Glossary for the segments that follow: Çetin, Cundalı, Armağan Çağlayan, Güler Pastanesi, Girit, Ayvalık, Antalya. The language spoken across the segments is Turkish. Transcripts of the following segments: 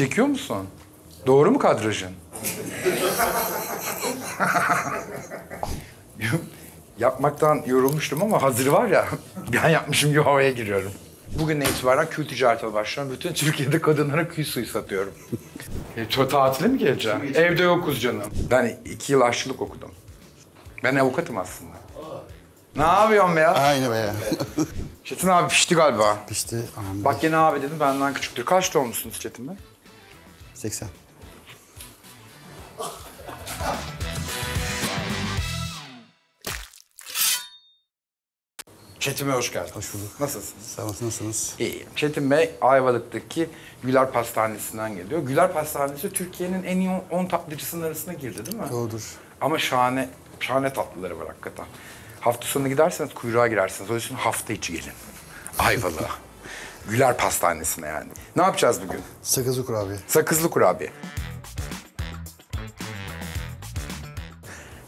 Çekiyor musun? Doğru mu kadrajın? Yapmaktan yorulmuştum ama hazır var ya, ben yapmışım gibi havaya giriyorum. Bugünden itibaren kül ticaretine başlıyorum. Bütün Türkiye'de kadınlara kül suyu satıyorum. Tatile mi geleceğim? Evde yokuz canım. Ben 2 yıl aşçılık okudum. Ben avukatım aslında. Ne yapıyorsun be ya? Aynı be ya. Çetin abi pişti galiba. Pişti. Anladım. Bak yine abi dedim, benden küçüktür. Kaç doğumlusunuz Çetin Bey? 80. Çetin Bey hoş geldiniz. Hoş bulduk. Nasılsınız? Sağ olun, nasılsınız? İyiyim. Çetin Bey Ayvalık'taki Güler Pastanesi'nden geliyor. Güler Pastanesi Türkiye'nin en iyi 10 tatlıcısının arasına girdi değil mi? Doğrudur. Ama şahane, şahane tatlıları var hakikaten. Hafta sonu giderseniz kuyruğa girersiniz. O yüzden hafta içi gelin. Ayvalık'a. Güler Pastanesi'ne yani. Ne yapacağız bugün? Sakızlı kurabiye. Sakızlı kurabiye.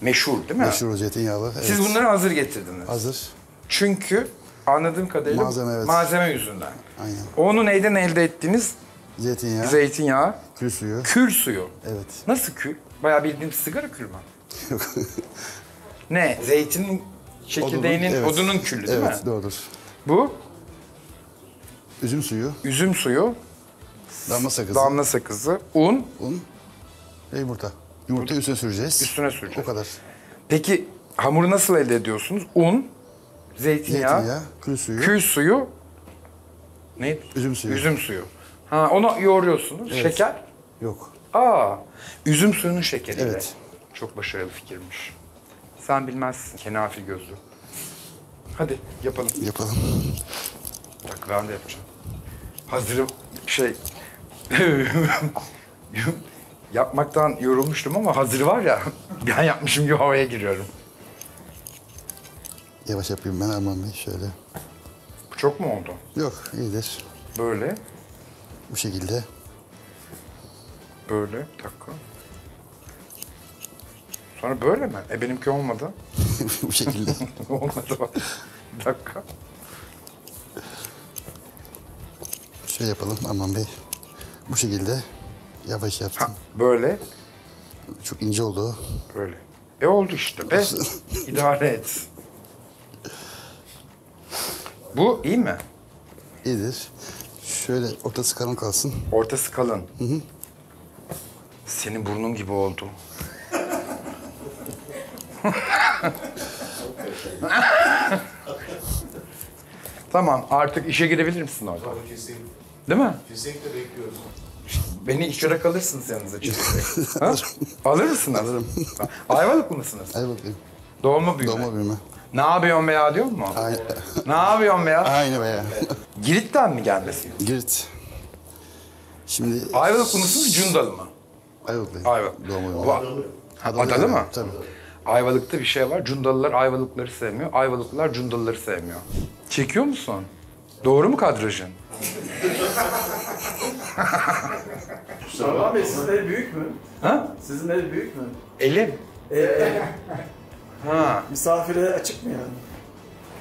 Meşhur değil mi? Meşhur zeytinyağlı. Evet. Siz bunları hazır getirdiniz. Hazır. Çünkü anladığım kadarıyla malzeme, evet, malzeme yüzünden. Aynen. Onu neyden elde ettiniz? Zeytinyağı. Zeytinyağı. Kül suyu. Kül suyu. Evet. Nasıl kül? Bayağı bildiğim sigara külü mü? Yok. Ne? Zeytinin çekirdeğinin, evet, odunun külü değil, evet, mi? Evet, doğrudur. Bu? Üzüm suyu. Üzüm suyu. Damla sakızı. Damla sakızı. Un. Un. Ve yumurta. Yumurta üstüne süreceğiz. Üstüne süreceğiz. O kadar. Peki hamuru nasıl elde ediyorsunuz? Un, zeytinyağı, kül suyu. Kül suyu. Ne? Üzüm suyu. Üzüm suyu. Ha, onu yoğuruyorsunuz. Evet. Şeker? Yok. Aa, üzüm suyunun şekeri. Evet. De. Çok başarılı fikirmiş. Sen bilmezsin kenafir gözlü. Hadi yapalım. Yapalım. Bak ben de yapacağım. Hazırım şey... Yapmaktan yorulmuştum ama hazır var ya, ben yapmışım gibi havaya giriyorum. Yavaş yapayım ben Armağan Bey, şöyle. Bu çok mu oldu? Yok, iyidir. Böyle. Bu şekilde. Böyle, bir dakika. Sonra böyle mi? Benimki olmadı. Bu şekilde. Olmadı bak. Bir dakika. Şey yapalım Armağan Bey. Bu şekilde. Yavaş yaptım. Ha, böyle. Çok ince oldu. Böyle. Oldu işte be. İdare et. Bu iyi mi? İyidir. Şöyle ortası kalın kalsın. Ortası kalın. Hı hı. Senin burnun gibi oldu. Tamam, artık işe girebilir misin orada? Tamam, kesinlikle. Değil mi? Kesinlikle bekliyoruz. Beni işe alırsınız yanınıza Çetin Bey. Alır mısınız? Alırım. Ayvalıklı mısınız? Ayvalıklıyım. Doğma büyüme. Doğma büyüme. Ne yapıyorsun be ya diyor mu? Aynı. Ne yapıyorsun be ya? Aynı be ya. Girit'ten mi gelmesi? Girit. Şimdi... Ayvalıklı mısınız, Cundalı mı? Ayvalıklıyım. Ayvalıklı. Adalı mı? Tabii. Ayvalık'ta bir şey var, Cundalılar Ayvalıkları sevmiyor, Ayvalıklılar Cundalıları sevmiyor. Çekiyor musun? Doğru mu kadrajın? Şaban Bey, sizin el büyük mü? Ha? Sizin el büyük mü? Elim. Ha. Misafire açık mı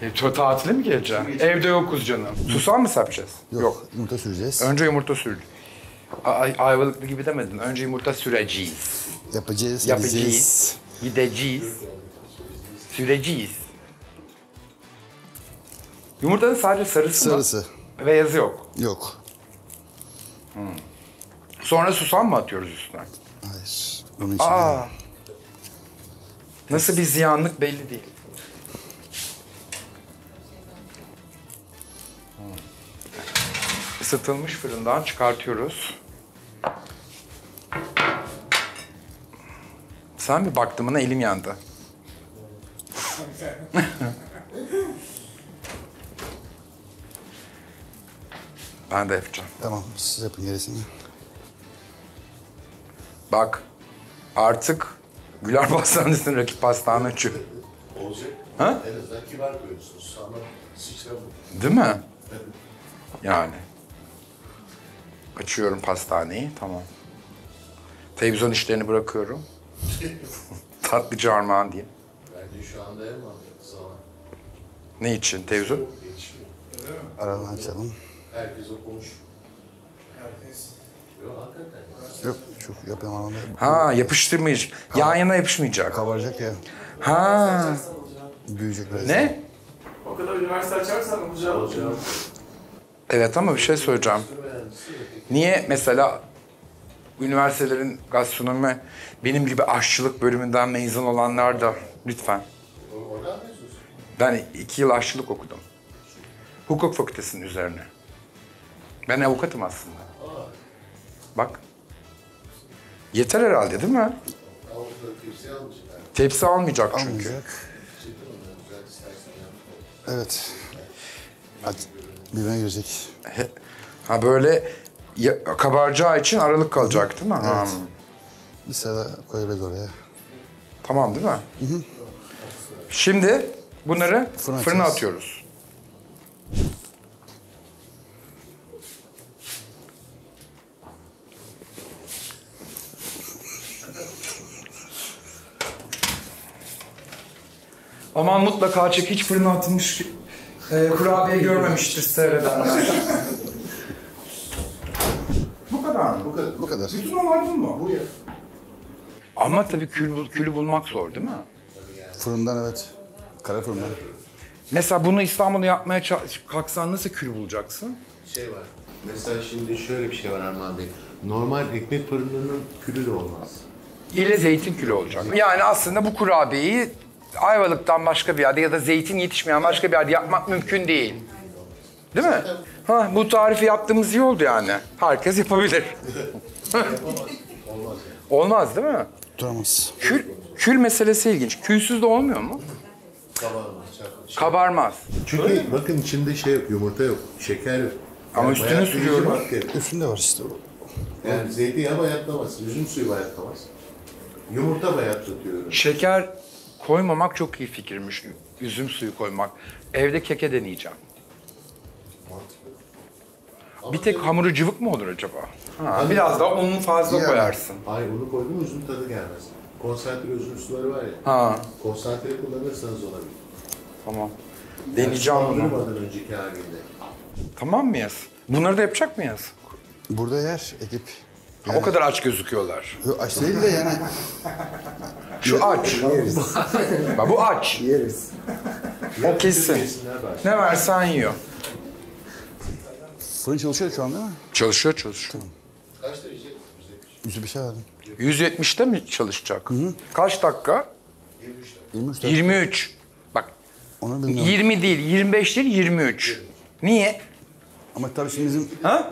yani? Tatile mi geleceğim? Evde yokuz canım. Susam mı sapacağız? Yok, yumurta süreceğiz. Önce yumurta süreceğiz. Ayvalıklı gibi demedin, önce yumurta süreceğiz. Yapacağız, yapacağız. Gideceğiz. Süreceğiz. Yumurtanın sadece sarısı mı? Sarısı. Ve yazı yok. Yok. Hmm. Sonra susam mı atıyoruz üstüne? Hayır. Bunun için. Aa. Nasıl bir ziyanlık belli değil. Hmm. Isıtılmış fırından çıkartıyoruz. Sen bir baktımına elim yandı. Ben de yapacağım. Tamam, siz yapın gerisini. Bak, artık Güler Pastanesi'nin rakip pastane açıyor. Olacak. Ha? En azından kibar görüyorsunuz. Ama sıçra bu. Değil mi? Evet. Yani. Açıyorum pastaneyi, tamam. Televizyon işlerini bırakıyorum. Tatlıcı Armağan diyeyim. Bence şu anda en mantıklı zaman. Ne için? Televizyon? Aralığını açalım. Herkes o konuş. Herkes. Yok yapamam. Ha yapıştırmayacak. Yan yana yapışmayacak. Kabaracak ya. Ha. Büyüyecek biraz. Ne? O kadar üniversite açarsan olacağı olacak. Evet ama bir şey söyleyeceğim. Niye mesela üniversitelerin gastronomi benim gibi aşçılık bölümünden mezun olanlar da lütfen. Ben 2 yıl aşçılık okudum. Hukuk fakültesinin üzerine. Ben avukatım aslında. Bak. Yeter herhalde değil mi? Tepsi almayacak çünkü. Evet. Birbirine girecek. Ha böyle kabaracağı için aralık kalacak değil mi? Evet. Ha. Bir sene koyabiliriz oraya. Tamam değil mi? Hı hı. Şimdi bunları fırına atıyoruz. Aman mutlaka çek, hiç fırına atılmış kurabiye görmemiştir seyredenler. Bu kadar mı? Bu kadar. Bütün olaydı mı? Bu ya. Ama tabii külü bulmak zor değil mi? Fırından evet. Kara fırından. Mesela bunu İstanbul'da yapmaya kalksan nasıl külü bulacaksın? Şey var. Mesela şimdi şöyle bir şey var Armağan Bey. Normal ekmek fırınının külü de olmaz. İle zeytin külü olacak. Yani aslında bu kurabiyeyi Ayvalık'tan başka bir yerde ya da zeytin yetişmeyen başka bir yerde yapmak mümkün değil. Değil mi? Ha, bu tarifi yaptığımız iyi oldu yani. Herkes yapabilir. Olmaz. Olmaz değil mi? Tutamaz. Kül meselesi ilginç. Külsüz de olmuyor mu? Kabarmaz. Çünkü bakın içinde şey yok, yumurta yok, şeker yok. Ama yani üstüne sürüyorum. Üstünde var işte. Yani zeytin ya bayatlamaz, üzüm suyu bayatlamaz. Yumurta bayatlatıyor. Şeker koymamak çok iyi fikirmiş, üzüm suyu koymak. Evde keke deneyeceğim. Mantıklı. Bir tek hamuru cıvık mı olur acaba? Ha, biraz daha ununu fazla koyarsın. Hayır, unu koydun mu üzüm tadı gelmez. Konsantre üzüm suları var ya, ha. Konsantre kullanırsanız olabilir. Tamam, deneyeceğim bunu. Önceki halinde. Tamam mıyız? Bunları da yapacak mıyız? Burada yer, ekip. Yani. O kadar aç gözüküyorlar. Aç değil de yani. Şu aç. Yeriz. Bak bu aç. Yeriz. O kesin. Ne versen yiyor. Fırın çalışıyor şu an değil mi? Çalışıyor. Tamam. Kaç derece? 170. Bir şey verdim. 170'te mi çalışacak? Hı -hı. Kaç dakika? 23. 23. Bak. 20 değil, 25 değil, 23. Niye? Ama tabii şimdi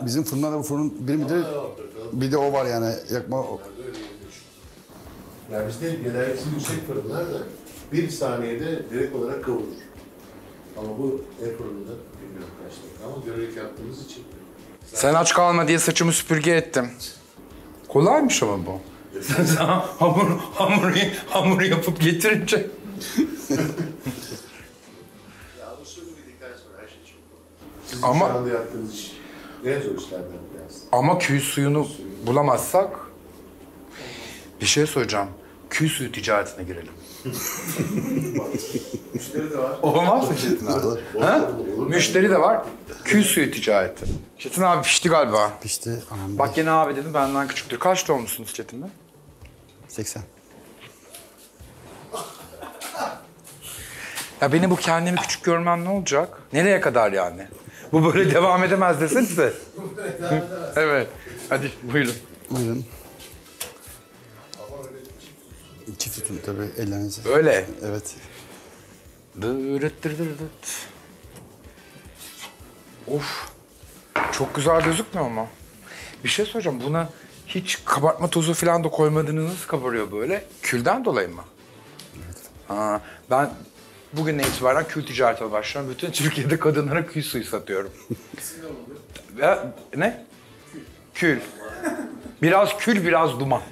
bizim fırınlarda bu fırının bir de o var yani yakma. Yani bizde genelde yüksek fırınlar da 1 saniyede direkt olarak kavurur. Ama bu el fırında bilmiyorum kaç dakika ama görerek yaptığımız için. Sen aç kalma diye saçımı süpürge ettim. Kolaymış ama bu. hamur yapıp getirince. Ama en zor işlerden biraz. Ama kül suyunu bulamazsak bir şey söyleyeceğim. Kül suyu ticaretine girelim. Müşteri de var. Olmaz mı Çetin abi? Olur. Müşteri de var. Kül suyu ticareti. Çetin abi pişti galiba. Pişti. Anladım. Bak yine abi dedim benden küçüktür. Kaç doğumlusunuz Çetin Bey? 80. Ya beni bu kendimi küçük görmem ne olacak? Nereye kadar yani? Bu böyle devam edemez desenize. Evet. Hadi buyurun. Buyurun. Çift tutun tabii ellerinize. Böyle? Evet. Of. Çok güzel gözükmüyor ama. Bir şey soracağım. Buna hiç kabartma tozu falan da koymadınız. Nasıl kabarıyor böyle? Külden dolayı mı? Evet. Ha, ben bugünden itibaren kül ticaretine başlıyorum. Bütün Türkiye'de kadınlara kül suyu satıyorum. Ne? Kül. Biraz kül, biraz duman.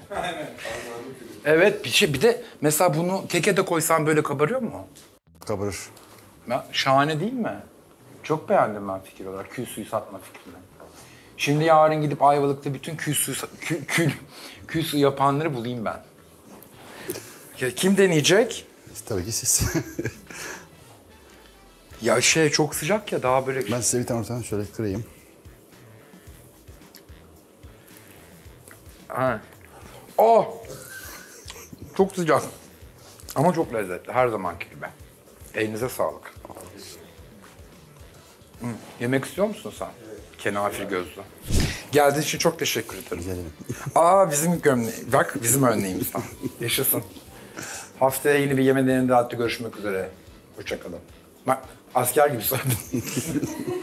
Evet, bir de mesela bunu keke de koysan böyle kabarıyor mu? Kabarır. Ya, şahane değil mi? Çok beğendim ben fikir olarak, kül suyu satma fikrini. Şimdi yarın gidip Ayvalık'ta bütün kül suyu yapanları bulayım ben. Ya, kim deneyecek? Tabii ki siz. Ya şey çok sıcak ya daha böyle. Ben size bir tane şöyle kırayım. Ha. Aa! Çok sıcak. Ama çok lezzetli, her zamanki gibi. Elinize sağlık. Hı. Yemek istiyor musun sen? Evet. Kenafir gözlü. Geldiğiniz için çok teşekkür ederim. Aa, bizim gömleğimiz. Bak, bizim örneğimiz. Yaşasın. Haftaya yeni bir yeme deneyi görüşmek üzere. Hoşça kalın. Bak, asker gibi söyledim.